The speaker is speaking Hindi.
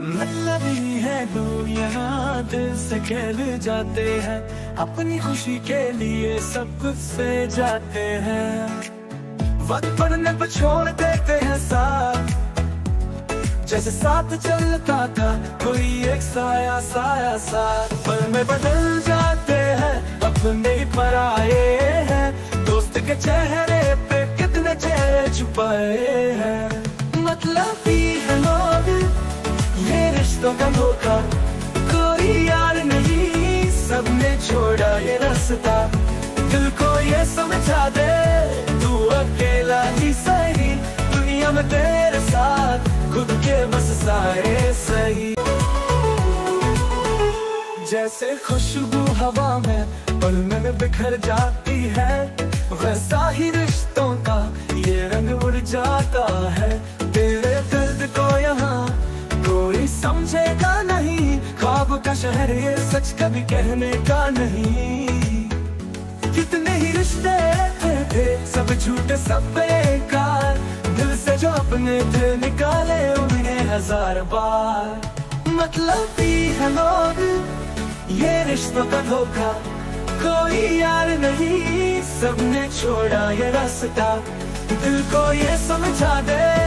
मतलब ही है दुनिया, दिल से खेल जाते हैं, अपनी खुशी के लिए सब कुछ से जाते हैं। वक्त पर नब छोड़ देते हैं साथ, जैसे साथ चलता था कोई एक साया साया सा। पल में बदल जाते हैं, अपने पर आए हैं, दोस्त के चेहरे पे कितने चेहरे छुपाए हैं। मतलब ही है लोग, ये रिश्तों का धोखा, कोई यार नहीं, सबने छोड़ा ये रास्ता। दिल को ये समझा दे, तू अकेला ही सही, दुनिया में तेरे साथ खुद के बस सारे सही। जैसे खुशबू हवा में पल में बिखर जाती है, वैसा ही रिश्तों का ये रंग उड़ जाता है। तेरे दर्द को यहाँ कोई समझेगा नहीं, ख्वाब का शहर ये सच कभी कहने का नहीं। कितने ही रिश्ते थे सब झूठे सब बेकार, दिल से जो अपने थे निकाले उन्हें हजार बार। मतलब ही है लोग, ये रिश्तों का धोखा, कोई यार नहीं, सबने छोड़ा ये रास्ता। दिल को ये समझा दे,